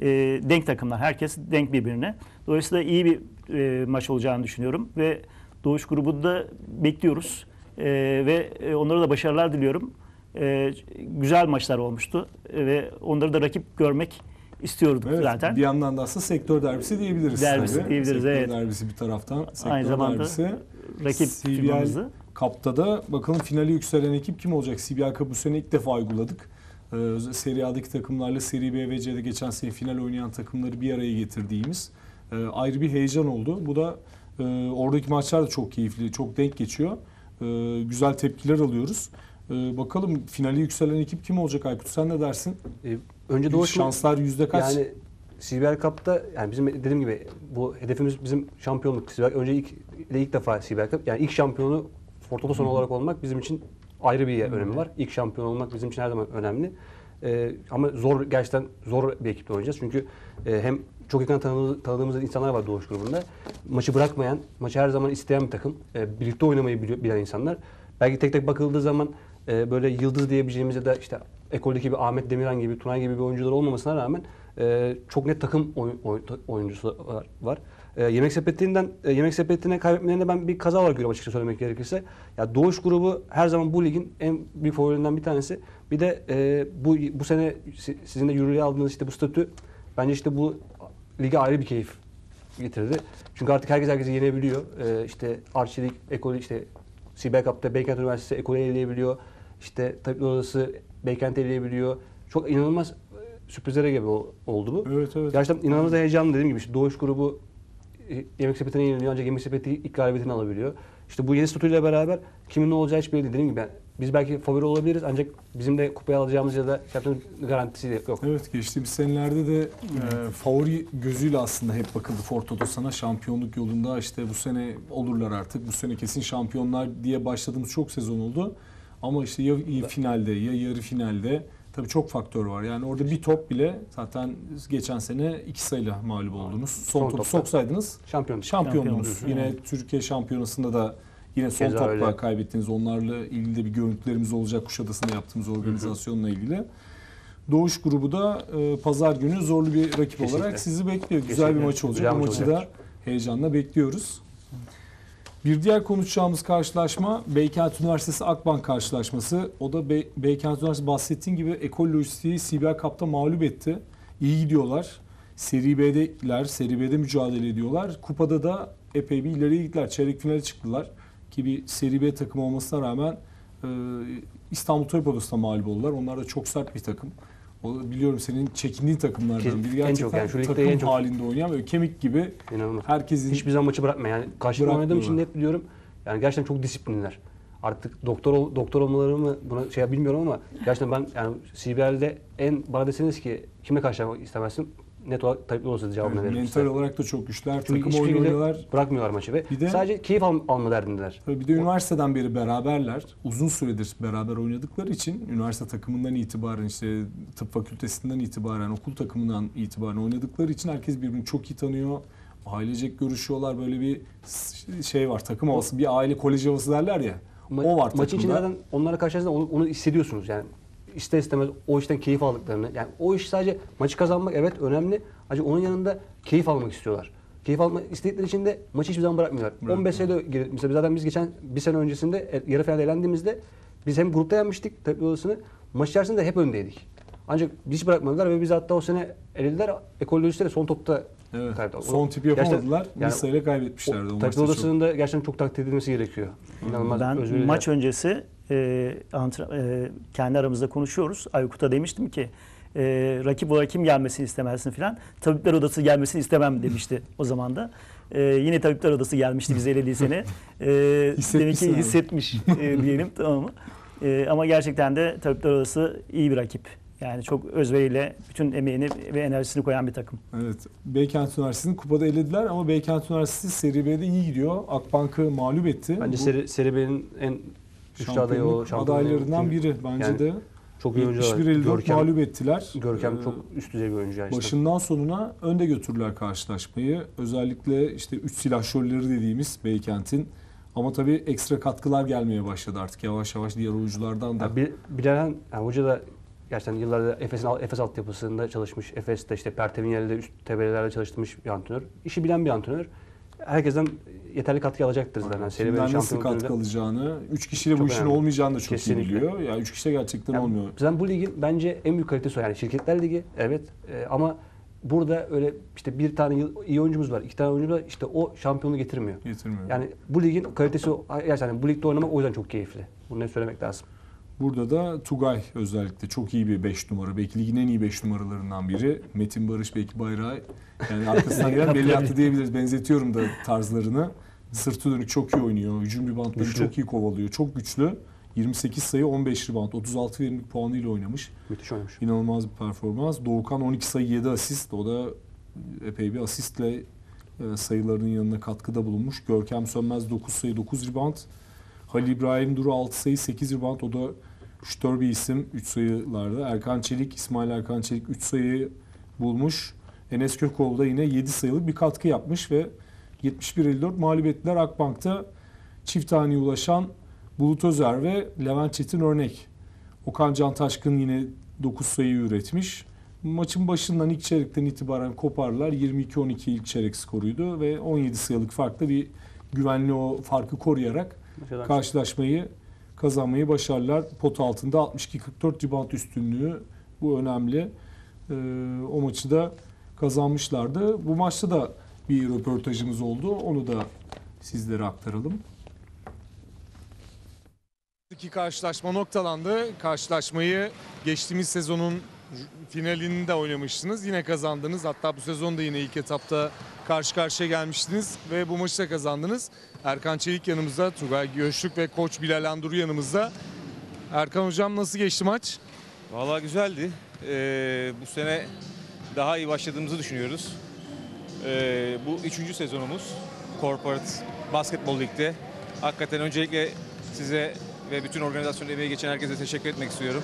e, denk takımlar, herkes denk birbirine. Dolayısıyla iyi bir e, maç olacağını düşünüyorum ve Doğuş grubunu da bekliyoruz e, ve onlara da başarılar diliyorum. E, güzel maçlar olmuştu e, ve onları da rakip görmek istiyorduk evet, zaten. Bir yandan da aslında sektör derbisi diyebiliriz. Derbisi tabii. diyebiliriz sektör evet. derbisi bir taraftan, sektör aynı zamanda derbisi, rakip firmamızı. Cup'ta da bakalım finale yükselen ekip kim olacak? C B L Cup'ı bu sene ilk defa uyguladık. Ee, Seri A'daki takımlarla Seri B ve C'de geçen sene final oynayan takımları bir araya getirdiğimiz e, ayrı bir heyecan oldu. Bu da e, oradaki maçlar da çok keyifli, çok denk geçiyor. E, güzel tepkiler alıyoruz. E, bakalım finale yükselen ekip kim olacak Aykut? Sen ne dersin? E, önce doğru şanslar yüzde kaç? Yani C B L Cup'ta yani bizim dediğim gibi bu hedefimiz bizim şampiyonluk. C B L, önce ilk ilk defa C B L Cup yani ilk şampiyonu Ford Otosan olarak olmak bizim için ayrı bir Hı-hı. önemi var. İlk şampiyon olmak bizim için her zaman önemli. Ee, ama zor, gerçekten zor bir ekiple oynayacağız. Çünkü e, hem çok yakın tanıdığımız, tanıdığımız insanlar var Doğuş grubunda. Maçı bırakmayan, maçı her zaman isteyen bir takım. E, birlikte oynamayı bilen insanlar. Belki tek tek bakıldığı zaman e, böyle yıldız diyebileceğimiz ya da işte Ekol'deki gibi Ahmet Demirhan gibi, Tunay gibi bir oyuncular olmamasına rağmen e, çok net takım oyun, oyun, oyuncusu var. E, yemek sepetinden e, yemek sepetine kaybetmelerinde ben bir kaza olarak görüyorum açıkça söylemek gerekirse. Ya Doğuş grubu her zaman bu ligin en büyük favorilerinden bir tanesi. Bir de e, bu bu sene sizin de yürürlüğe aldığınız işte bu statü bence işte bu lige ayrı bir keyif getirdi. Çünkü artık herkes herkesi yenebiliyor. E, işte Arçelik, Ekoloji, işte C B L Cup'ta Beykent Üniversitesi Ekoloji eleyebiliyor. İşte Tabipler Odası Beykent eleyebiliyor. Çok inanılmaz sürprizlere gibi oldu bu. Evet, evet. Gerçekten inanılmaz heyecanlı dediğim gibi işte Doğuş grubu Yemek Sepeti'ne yeniliyor ancak Yemek Sepeti ilk galibiyetini alabiliyor. İşte bu yeni statüyle beraber kimin ne olacağı hiç belli değil. Dediğim gibi yani biz belki favori olabiliriz ancak bizim de kupaya alacağımız ya da şampiyonun garantisi de yok. Evet geçtiğimiz senelerde de e, favori gözüyle aslında hep bakıldı Ford Otosan'a şampiyonluk yolunda işte bu sene olurlar artık bu sene kesin şampiyonlar diye başladığımız çok sezon oldu. Ama işte ya finalde ya yarı finalde tabii çok faktör var. Yani orada bir top bile zaten geçen sene iki sayıyla mağlup oldunuz. Son, son topu soksaydınız şampiyonluk. şampiyonluk. Yine yani. Türkiye Şampiyonası'nda da yine son Keza topla öyle. kaybettiniz. Onlarla ilgili de bir görüntülerimiz olacak Kuşadası'nda yaptığımız organizasyonla ilgili. Doğuş grubu da e, pazar günü zorlu bir rakip Kesinlikle. olarak sizi bekliyor. Güzel Kesinlikle. bir maç olacak. Bu maçı da heyecanla bekliyoruz. Bir diğer konuşacağımız karşılaşma Beykent Üniversitesi Akbank karşılaşması. O da Be- Beykent Üniversitesi bahsettiğim gibi Ekolojistik'i C B L Cup'ta mağlup etti. İyi gidiyorlar. Seri B'deler, Seri B'de mücadele ediyorlar. Kupada da epey bir ileriye gittiler. Çeyrek finale çıktılar. Ki bir Seri B takımı olmasına rağmen e, İstanbul Tabip Odası'na mağlup oldular. Onlar da çok sert bir takım. O, biliyorum senin çekindiğin takımlardan biri. Gerçekten yani, takım çok halinde oynayan ve kemik gibi İnanılmaz. herkesin... Hiçbir zaman maçı bırakmayan. Yani karşılıklı oynadığım için hep biliyorum. Yani gerçekten çok disiplinler. Artık doktor ol, doktor olmaları mı buna şey bilmiyorum ama gerçekten ben yani C B L'de en bana deseniz ki kime karşılaşmak istemezsin? net olarak tabii olsa cevabını yani verirmişler. Mental olarak da çok güçler. Çünkü takım oynuyorlar. Bırakmıyorlar maçı ve de, sadece keyif al, alma derdindeler. Bir de üniversiteden beri beraberler. Uzun süredir beraber oynadıkları için üniversite takımından itibaren, işte tıp fakültesinden itibaren, okul takımından itibaren oynadıkları için herkes birbirini çok iyi tanıyor. Ailecek görüşüyorlar. Böyle bir şey var. Takım havası. Bir aile kolej havası derler ya. Ma o var maçın içinde zaten onlara karşılaştığında onu, onu hissediyorsunuz yani. İster istemez o işten keyif aldıklarını, yani o iş sadece maçı kazanmak evet önemli, acaba onun yanında keyif almak istiyorlar. Keyif almak istedikleri için de maçı hiçbir zaman bırakmıyorlar. Bırakmıyor. on beş sene mesela zaten biz geçen bir sene öncesinde yarı finalde elendiğimizde biz hem grupta yenmiştik Tepe Odası'nı, maç içerisinde hep öndeydik. Ancak hiç bırakmadılar ve biz hatta o sene elediler, Ekolojistik'e son topta evet, kaybettiler. Son tip yapamadılar, yani, bir sayıyla kaybetmişlerdi. O, Tepe Odası'nın da gerçekten çok takdir edilmesi gerekiyor. İnanılmaz ben özgürlüğe. Maç öncesi E, e, kendi aramızda konuşuyoruz. Aykut'a demiştim ki e, rakip olarak kim gelmesini istemezsin filan. Tabipler Odası gelmesini istemem demişti o zaman da. E, yine Tabipler Odası gelmişti bize elediği sene. E, demek ki hissetmiş e, diyelim, tamam mı? E, ama gerçekten de Tabipler Odası iyi bir rakip. Yani çok özveriyle bütün emeğini ve enerjisini koyan bir takım. Evet. Beykent Üniversitesi'ni kupada elediler ama Beykent Üniversitesi Seri B'de iyi gidiyor. Akbank'ı mağlup etti. Bence Bu... Seri, Seri B'nin en şampiyonluk adaylarından biri bence yani de. Çok iyi oyuncular. Mağlup ettiler. Görkem ee, çok üst düzey bir oyuncu. Yani başından işte. sonuna önde götürdüler karşılaşmayı. Özellikle işte üç silahşörleri dediğimiz Beykent'in. Ama tabii ekstra katkılar gelmeye başladı artık yavaş yavaş diğer oyunculardan da. Ya bir, Bilalhan yani hoca da gerçekten yıllarda Efes'in Efes altyapısında çalışmış. Efes'te işte Pertevinyel'de üst tebelelerde çalıştırmış bir antrenör. İşi bilen bir antrenör. Herkesten yeterli katkı alacaktır zaten. Yani kimden nasıl katkı alacağını, üç kişiyle çok bu işin önemli olmayacağını da çok kesinlikle iyi biliyor. Yani üç kişi gerçekten yani olmuyor. Zaten bu ligin bence en büyük kalitesi o. Yani şirketler ligi evet e, ama burada öyle işte bir tane iyi oyuncumuz var, iki tane oyuncumuz var. İşte o şampiyonu getirmiyor. Getirmiyor. Yani bu ligin kalitesi o. Yani bu ligde oynamak o yüzden çok keyifli. Bunu hep söylemek lazım. Burada da Tugay özellikle çok iyi bir beş numara. Belki ligin en iyi beş numaralarından biri. Metin Barış, belki Bayrağı. Yani arkasından gelen belli yaptı diyebiliriz. Benzetiyorum da tarzlarını. Sırtı dönük çok iyi oynuyor. Hücum ribantları güçlü, çok iyi kovalıyor. Çok güçlü. yirmi sekiz sayı, on beş ribant, otuz altı verimlilik puanıyla oynamış. Müthiş oynamış. İnanılmaz bir performans. Doğukan on iki sayı, yedi asist. O da epey bir asistle sayılarının yanına katkıda bulunmuş. Görkem Sönmez dokuz sayı, dokuz ribant. Halil İbrahim Duru altı sayı, sekiz ribant. O da şütör bir isim, üç sayılarda. Erkan Çelik, İsmail Erkan Çelik üç sayı bulmuş. Enes Kökoğlu da yine yedi sayılık bir katkı yapmış ve yetmiş bir elli dört mağlup ettiler. Akbank'ta çift haneye ulaşan Bulut Özer ve Levent Çetin Örnek. Okan Can Taşkın yine dokuz sayı üretmiş. Maçın başından ilk çeyrekten itibaren koparlar. yirmi iki on iki ilk çeyrek skoruydu ve on yedi sayılık farklı bir güvenli o farkı koruyarak Mesela karşılaşmayı kazanmayı başarırlar. Pot altında altmış iki kırk dört ribant üstünlüğü, bu önemli. Ee, o maçı da kazanmışlardı. Bu maçta da bir röportajımız oldu. Onu da sizlere aktaralım. İki karşılaşma noktalandı. Karşılaşmayı geçtiğimiz sezonun finalini de oynamıştınız. Yine kazandınız. Hatta bu sezon da yine ilk etapta karşı karşıya gelmiştiniz ve bu maçı da kazandınız. Erkan Çelik yanımızda, Tugay Göçlük ve Koç Bilalhan Duru yanımızda. Erkan Hocam, nasıl geçti maç? Vallahi güzeldi. Ee, bu sene daha iyi başladığımızı düşünüyoruz. Ee, bu üçüncü sezonumuz Corporate Basketbol Lig'de. Hakikaten öncelikle size ve bütün organizasyonun emeği geçen herkese teşekkür etmek istiyorum.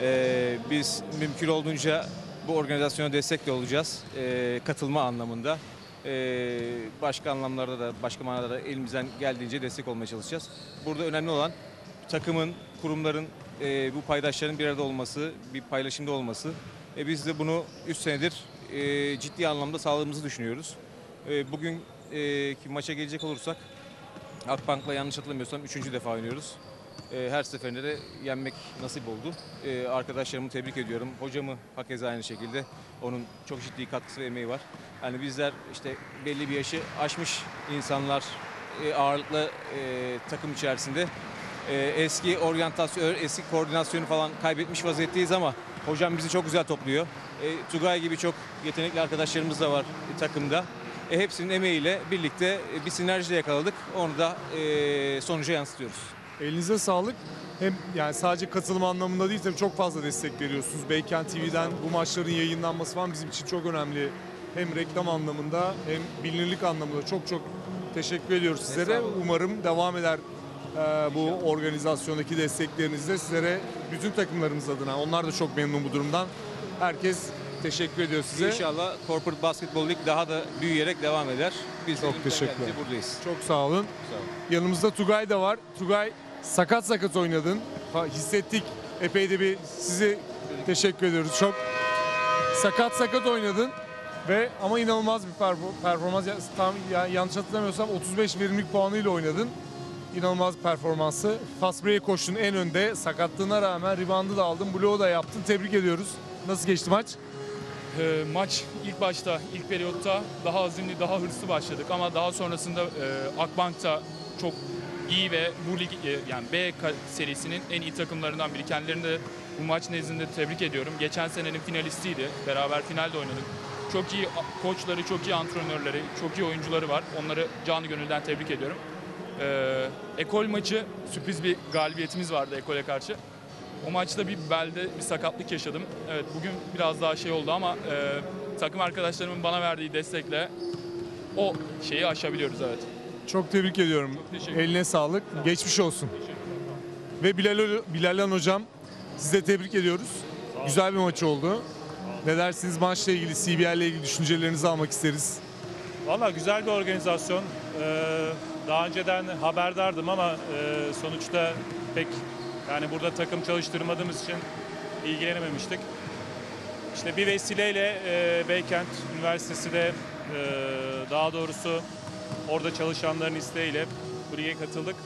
Ee, biz mümkün olduğunca bu organizasyona destek de olacağız. Ee, katılma anlamında. Ee, başka anlamlarda da, başka manada da elimizden geldiğince destek olmaya çalışacağız. Burada önemli olan takımın, kurumların, e, bu paydaşların bir arada olması, bir paylaşımda olması. E, biz de bunu üç senedir e, ciddi anlamda sağladığımızı düşünüyoruz. E, bugünkü e, maça gelecek olursak, Akbank'la yanlış hatırlamıyorsam üçüncü defa oynuyoruz. E, her seferinde de yenmek nasip oldu. E, arkadaşlarımı tebrik ediyorum. Hocamı hakeza aynı şekilde. Onun çok ciddi katkısı ve emeği var. Yani bizler işte belli bir yaşı aşmış insanlar e, ağırlıklı e, takım içerisinde. E, eski oryantasyon, eski koordinasyonu falan kaybetmiş vaziyetteyiz ama hocam bizi çok güzel topluyor. E, Tugay gibi çok yetenekli arkadaşlarımız da var e, takımda. E, hepsinin emeğiyle birlikte e, bir sinerji yakaladık. Onu da e, sonuca yansıtıyoruz. Elinize sağlık. Hem yani sadece katılım anlamında değil, tabii çok fazla destek veriyorsunuz. Beykent T V'den bu maçların yayınlanması falan bizim için çok önemli. Hem reklam anlamında hem bilinirlik anlamında çok çok teşekkür ediyoruz sizlere. Umarım devam eder e, bu organizasyondaki desteklerinizle sizlere, bütün takımlarımız adına. Onlar da çok memnun bu durumdan. Herkes teşekkür ediyor size. İnşallah Corporate Basketball League daha da büyüyerek devam eder. Biz çok teşekkürler. Buradayız. Çok sağ olun. Sağ olun. Yanımızda Tugay da var. Tugay, sakat sakat oynadın. Ha, hissettik. Epey de bir sizi teşekkür ediyoruz. Çok sakat sakat oynadın. Ve ama inanılmaz bir performans. Tam yanlış hatırlamıyorsam otuz beş verimlilik puanıyla oynadın. İnanılmaz bir performansı. Fast break'e koştun en önde. Sakatlığına rağmen ribandı da aldın, bloğu da yaptın. Tebrik ediyoruz. Nasıl geçti maç? E, maç ilk başta, ilk periyotta daha azimli, daha hırslı başladık ama daha sonrasında e, Akbank'ta çok iyi ve bu lig, e, yani B serisinin en iyi takımlarından biri. Kendilerini de bu maç nezdinde tebrik ediyorum. Geçen senenin finalistiydi. Beraber finalde oynadık. Çok iyi koçları, çok iyi antrenörleri, çok iyi oyuncuları var. Onları canı gönülden tebrik ediyorum. Ee, Ekol maçı sürpriz bir galibiyetimiz vardı Ekol'e karşı. O maçta bir belde bir sakatlık yaşadım. Evet, bugün biraz daha şey oldu ama e, takım arkadaşlarımın bana verdiği destekle o şeyi aşabiliyoruz, evet. Çok tebrik ediyorum. Çok eline sağlık. Tamam. Geçmiş olsun. Ve Bilal, Bilalhan hocam, sizi de tebrik ediyoruz. Güzel bir maç oldu. Ne dersiniz maçla ilgili, C B L ile ilgili düşüncelerinizi almak isteriz. Valla güzel bir organizasyon. Ee, daha önceden haberdardım ama e, sonuçta pek yani burada takım çalıştırmadığımız için ilgilenememiştik. İşte bir vesileyle e, Beykent Üniversitesi de e, daha doğrusu orada çalışanların isteğiyle buraya katıldık.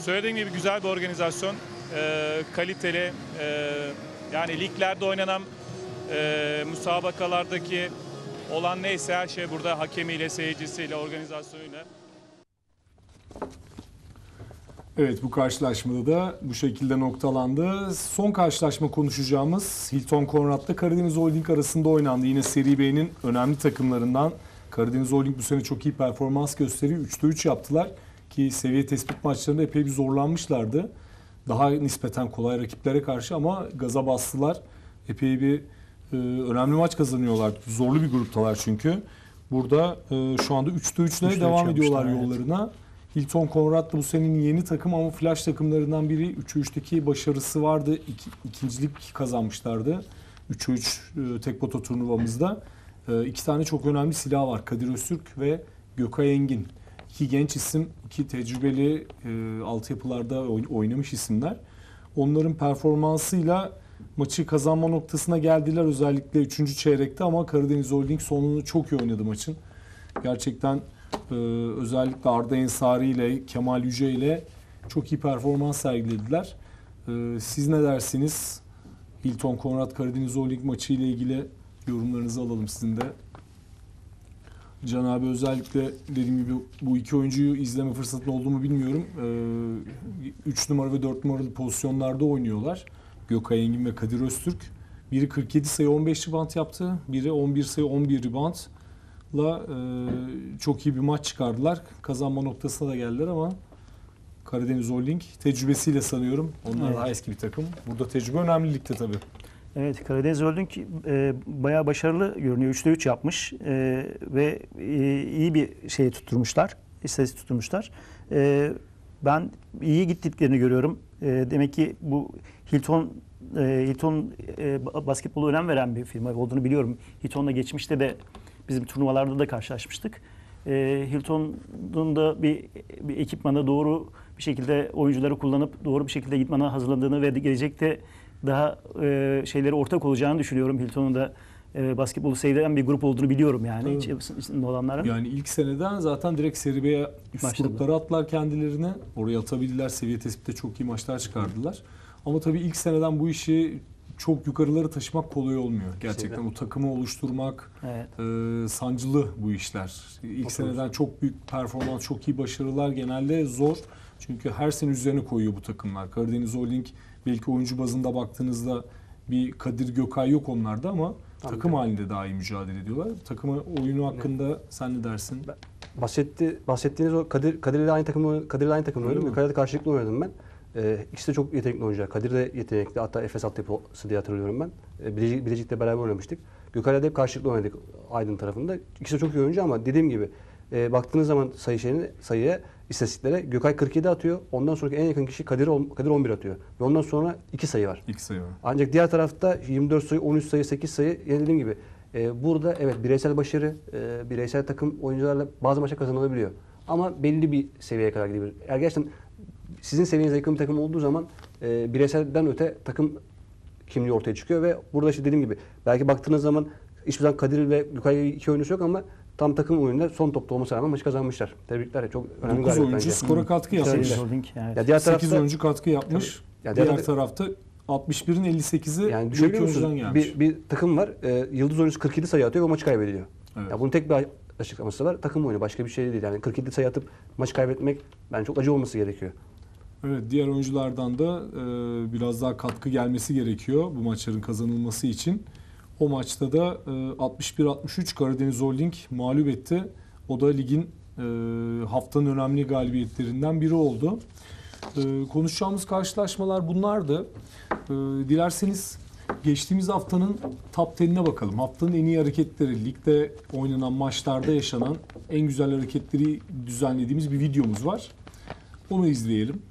Söylediğim gibi güzel bir organizasyon. E, kaliteli e, yani liglerde oynanan Ee, müsabakalardaki olan neyse her şey burada, hakemiyle, seyircisiyle, organizasyonuyla. Evet, bu karşılaşmada da bu şekilde noktalandı. Son karşılaşma konuşacağımız Hilton Conrad'la Karadeniz Holding arasında oynandı. Yine Seri B'nin önemli takımlarından Karadeniz Holding bu sene çok iyi performans gösteriyor. üçte üç yaptılar ki seviye tespit maçlarında epey bir zorlanmışlardı. Daha nispeten kolay rakiplere karşı ama gaza bastılar. Epey bir önemli maç kazanıyorlar. Zorlu bir gruptalar çünkü. Burada şu anda üçte üçle devam ediyorlar yollarına. Evet. Hilton Conrad da bu senenin yeni takım ama flash takımlarından biri. üçe üçteki başarısı vardı. İki, ikincilik kazanmışlardı. üçe üç tek pota turnuvamızda. İki tane çok önemli silah var. Kadir Öztürk ve Gökay Engin. İki genç isim, iki tecrübeli altyapılarda oynamış isimler. Onların performansıyla maçı kazanma noktasına geldiler, özellikle üçüncü çeyrekte ama Karadeniz Holding sonunu çok iyi oynadı maçın. Gerçekten e, özellikle Arda Ensari ile Kemal Yüce ile çok iyi performans sergilediler. E, siz ne dersiniz? Hilton Conrad Karadeniz Holding maçı ile ilgili yorumlarınızı alalım sizin de. Can abi, özellikle dediğim gibi bu iki oyuncuyu izleme fırsatın oldu mu bilmiyorum. E, üç numara ve dört numaralı pozisyonlarda oynuyorlar. Gökay Engin ve Kadir Öztürk. Biri kırk yedi sayı on beş rebound yaptı. Biri on bir sayı on bir reboundla e, çok iyi bir maç çıkardılar. Kazanma noktasına da geldiler ama Karadeniz Holding tecrübesiyle sanıyorum. Onlar evet, daha eski bir takım. Burada tecrübe önemlilikte tabii. Evet, Karadeniz Holding e, bayağı başarılı görünüyor. üçte üç yapmış e, ve e, iyi bir şey tutturmuşlar. İstatistik tutturmuşlar. E, ben iyi gittiklerini görüyorum. E, demek ki bu Hilton, Hilton basketbolu önem veren bir firma olduğunu biliyorum. Hilton'la geçmişte de bizim turnuvalarda da karşılaşmıştık. Hilton'un da bir, bir ekipmana doğru bir şekilde oyuncuları kullanıp doğru bir şekilde gitmana hazırlandığını ve gelecekte daha şeyleri ortak olacağını düşünüyorum. Hilton'un da basketbolu sevilen bir grup olduğunu biliyorum yani. Tabii. Olanların. Yani ilk seneden zaten direkt Seri B'ye üst grupları attılar kendilerine. Oraya atabildiler. Seviye tespitte çok iyi maçlar çıkardılar. Ama tabii ilk seneden bu işi çok yukarılara taşımak kolay olmuyor. Gerçekten o takımı oluşturmak, evet, e, sancılı bu işler. İlk o seneden olur. Çok büyük performans, çok iyi başarılar genelde zor. Çünkü her sene üzerine koyuyor bu takımlar. Karadeniz Holding belki oyuncu bazında baktığınızda bir Kadir Gökay yok onlarda ama tabii takım de halinde daha iyi mücadele ediyorlar. Takımı oyunu hakkında ne, sen ne dersin? Ben bahsetti, bahsettiğiniz o Kadir, Kadir'le aynı takımda Kadir aynı takımda oynadım. Yukarıda karşılıklı oynadım ben. E, ikisi de çok yetenekli oyuncular. Kadir de yetenekli. Hatta Efes altyapısı diye hatırlıyorum ben. E, Bilecik, Bilecik'te beraber oynamıştık. Gökhan'la hep karşılıklı oynadık Aydın tarafında. İkisi de çok iyi oyuncu ama dediğim gibi e, baktığınız zaman sayı şeyine, sayıya, istatistiklere Gökay kırk yedi atıyor. Ondan sonraki en yakın kişi Kadir, Kadir on bir atıyor. Ve ondan sonra iki sayı var. İki sayı var. Ancak diğer tarafta yirmi dört sayı, on üç sayı, sekiz sayı. Yani dediğim gibi e, burada evet bireysel başarı, e, bireysel takım oyuncularla bazı maça kazanılabiliyor. Ama belli bir seviyeye kadar gidebilir. Eğer gerçekten sizin seviyenize yakın bir takım olduğu zaman e, bireyselden öte takım kimliği ortaya çıkıyor ve burada işte dediğim gibi belki baktığınız zaman hiçbir zaman Kadir ve Luka'ya iki oyuncusu yok ama tam takım oyununda son topta olmasına rağmen maçı kazanmışlar. Tebrikler. Çok önemli bir oyuncu bence. Skora katkı yapmış. Evet. Ya diğer sekiz oyuncu katkı yapmış. Ya diğer, diğer tarafta altmış birin elli sekizi yani düşük oyuncudan gelmiş. Bir, bir takım var. E, yıldız oyuncusu kırk yedi sayı atıyor ve maçı kaybediliyor. Evet. Ya bunun tek bir açıklaması var. Takım oyunu. Başka bir şey değil. Yani kırk yedi sayı atıp maçı kaybetmek bence çok acı olması gerekiyor. Evet, diğer oyunculardan da e, biraz daha katkı gelmesi gerekiyor bu maçların kazanılması için. O maçta da e, altmış bir altmış üç Karadeniz Holding mağlup etti. O da ligin e, haftanın önemli galibiyetlerinden biri oldu. E, konuşacağımız karşılaşmalar bunlardı. E, dilerseniz geçtiğimiz haftanın top on'ine bakalım. Haftanın en iyi hareketleri, ligde oynanan maçlarda yaşanan en güzel hareketleri düzenlediğimiz bir videomuz var. Onu izleyelim.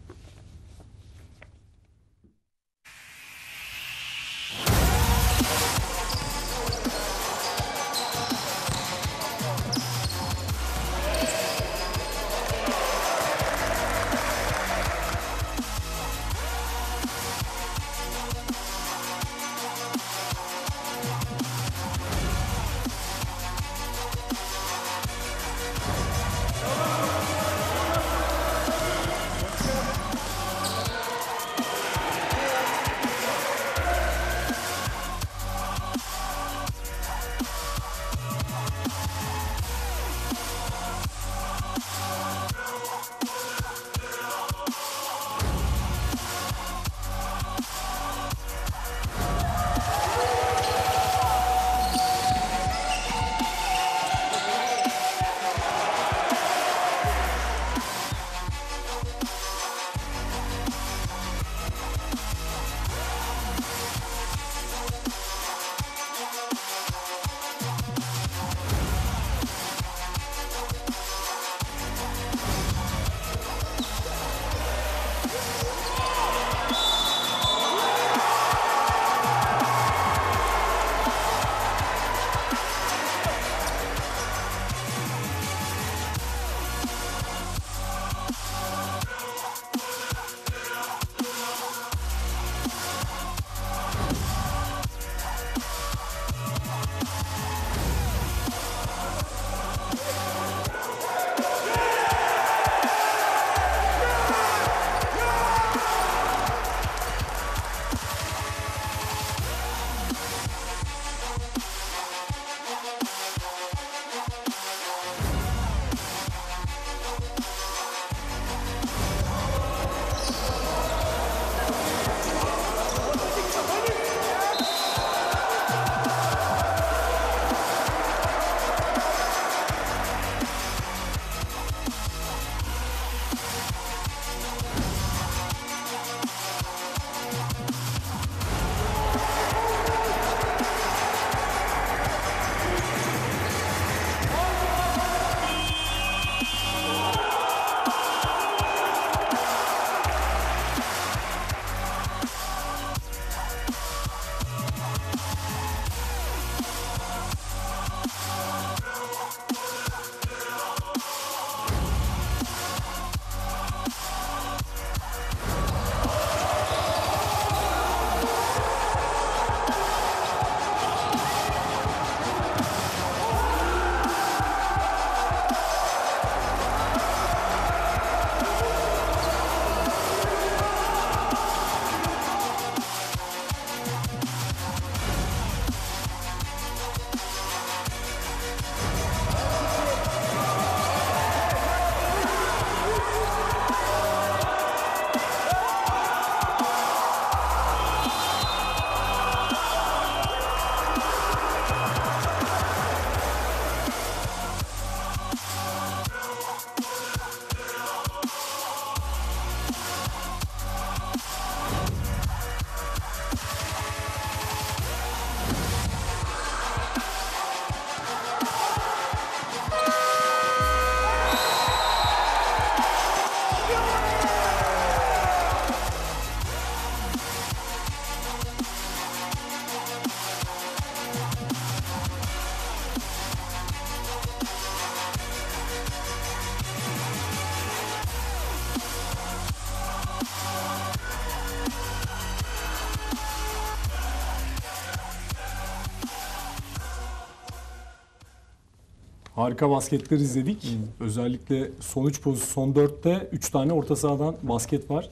Harika basketler izledik. Hmm. Özellikle son üç pozisyon, son dörtte üç tane orta sahadan basket var.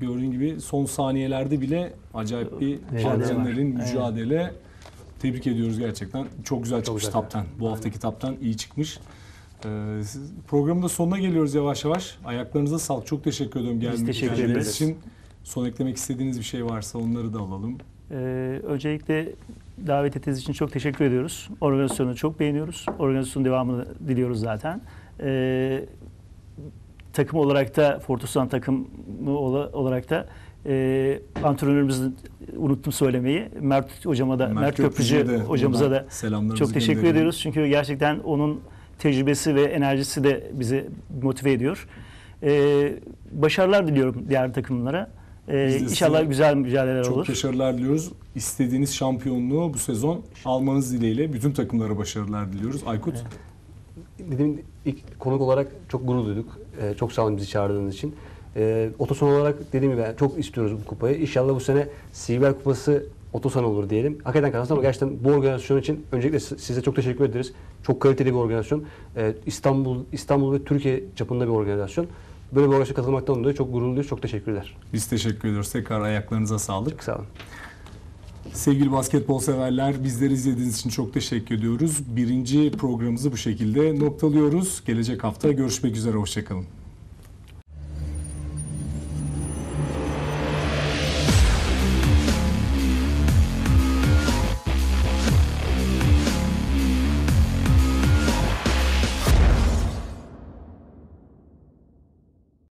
Gördüğün gibi son saniyelerde bile acayip bir partnerlerin mücadele. Evet. Tebrik ediyoruz gerçekten. Çok güzel çok çıkmış güzel. Taptan. Bu haftaki taptan iyi çıkmış. Ee, programın da sonuna geliyoruz yavaş yavaş. Ayaklarınıza sağlık. Çok teşekkür ediyorum geldiğiniz için. Son eklemek istediğiniz bir şey varsa onları da alalım. Ee, öncelikle davet ettiğiniz için çok teşekkür ediyoruz. Organizasyonu çok beğeniyoruz. Organizasyonun devamını diliyoruz zaten. Ee, takım olarak da, Ford Otosan takımı olarak da e, antrenörümüzü unuttum söylemeyi. Mert hocama da, Mert, Mert Köprücü de, hocamıza da çok teşekkür gönderelim. ediyoruz. Çünkü gerçekten onun tecrübesi ve enerjisi de bizi motive ediyor. Ee, başarılar diliyorum diğer takımlara. Ee, inşallah güzel mücadeleler çok olur. Çok başarılar diliyoruz. İstediğiniz şampiyonluğu bu sezon almanız dileğiyle bütün takımlara başarılar diliyoruz. Aykut? Evet. Dediğim ilk konuk olarak çok gurur duyduk. Ee, çok sağ olun bizi çağırdığınız için. Ee, Otosan olarak dediğim gibi çok istiyoruz bu kupayı. İnşallah bu sene C B L Kupası Otosan olur diyelim. Hakikaten kazansın ama gerçekten bu organizasyon için öncelikle size çok teşekkür ederiz. Çok kaliteli bir organizasyon. Ee, İstanbul, İstanbul ve Türkiye çapında bir organizasyon. Böyle bir organizasyona katılmaktan dolayı çok gururluyuz. Çok teşekkürler. Biz teşekkür ediyoruz. Tekrar ayaklarınıza sağlık. Çok sağ olun. Sevgili basketbol severler, bizleri izlediğiniz için çok teşekkür ediyoruz. Birinci programımızı bu şekilde noktalıyoruz. Gelecek hafta görüşmek üzere. Hoşçakalın.